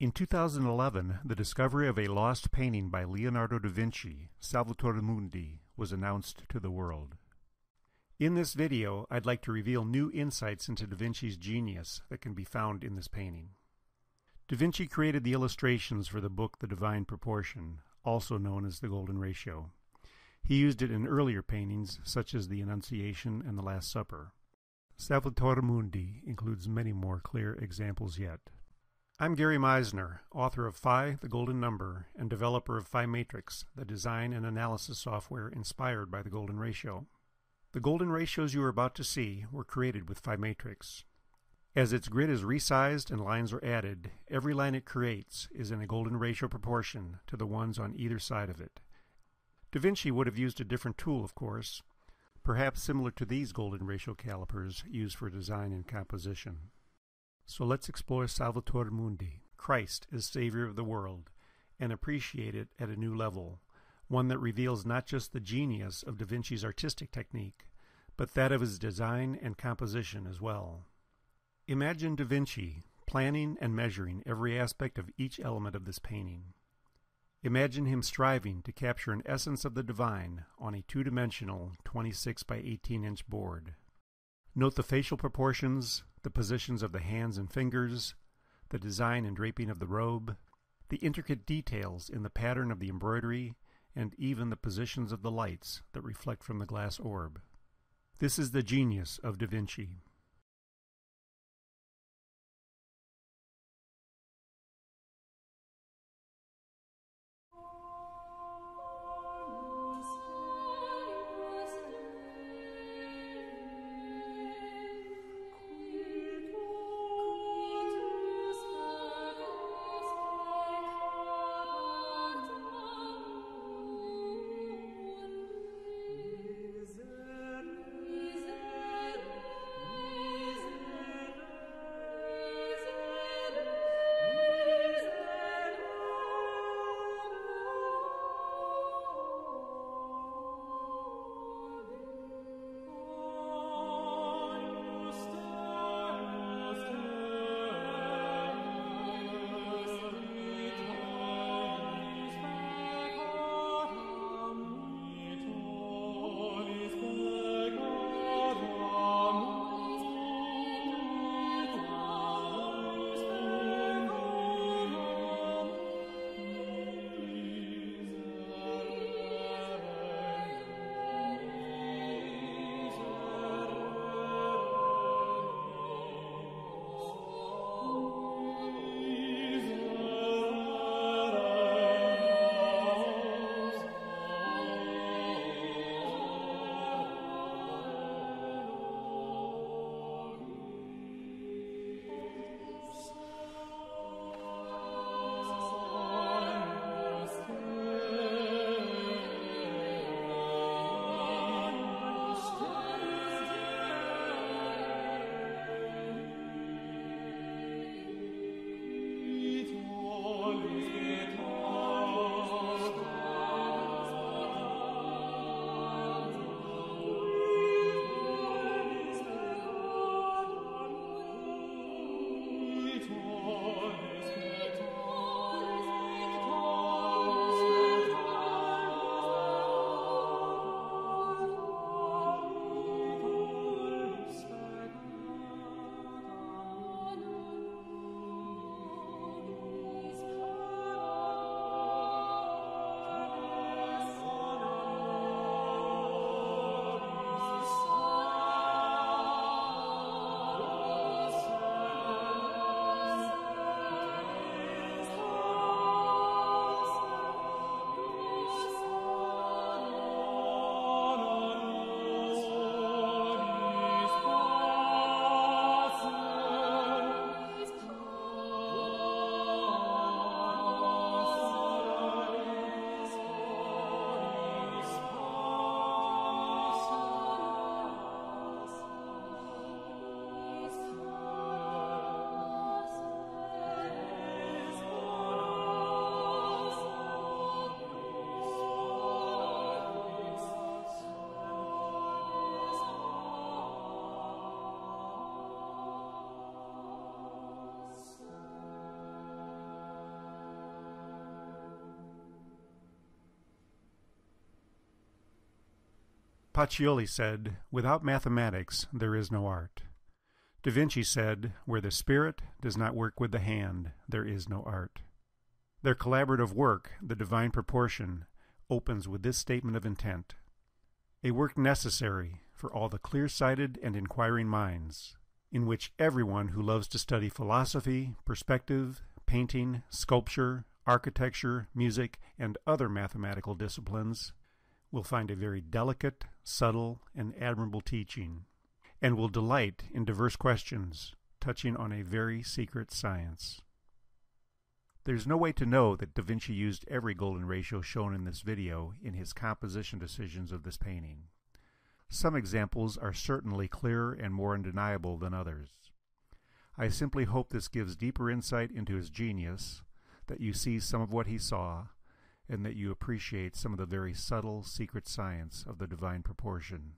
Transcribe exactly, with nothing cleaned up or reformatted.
In two thousand eleven, the discovery of a lost painting by Leonardo da Vinci, Salvator Mundi, was announced to the world. In this video, I'd like to reveal new insights into da Vinci's genius that can be found in this painting. Da Vinci created the illustrations for the book The Divine Proportion, also known as The Golden Ratio. He used it in earlier paintings, such as The Annunciation and The Last Supper. Salvator Mundi includes many more clear examples yet. I'm Gary Meisner, author of Phi, The Golden Number, and developer of PhiMatrix, the design and analysis software inspired by the Golden Ratio. The Golden Ratios you are about to see were created with PhiMatrix. As its grid is resized and lines are added, every line it creates is in a golden ratio proportion to the ones on either side of it. Da Vinci would have used a different tool, of course, perhaps similar to these golden ratio calipers used for design and composition. So let's explore Salvator Mundi, Christ as Savior of the world, and appreciate it at a new level, one that reveals not just the genius of Da Vinci's artistic technique, but that of his design and composition as well. Imagine Da Vinci planning and measuring every aspect of each element of this painting. Imagine him striving to capture an essence of the divine on a two-dimensional twenty-six by eighteen inch board. Note the facial proportions, the positions of the hands and fingers, the design and draping of the robe, the intricate details in the pattern of the embroidery, and even the positions of the lights that reflect from the glass orb. This is the genius of Da Vinci. Pacioli said, "Without mathematics there is no art." Da Vinci said, "Where the spirit does not work with the hand, there is no art." Their collaborative work, The Divine Proportion, opens with this statement of intent: a work necessary for all the clear-sighted and inquiring minds, in which everyone who loves to study philosophy, perspective, painting, sculpture, architecture, music, and other mathematical disciplines will find a very delicate, subtle, and admirable teaching, and will delight in diverse questions touching on a very secret science. There's no way to know that Da Vinci used every golden ratio shown in this video in his composition decisions of this painting. Some examples are certainly clearer and more undeniable than others. I simply hope this gives deeper insight into his genius, that you see some of what he saw, and that you appreciate some of the very subtle secret science of the divine proportion.